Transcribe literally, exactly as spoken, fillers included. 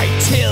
right till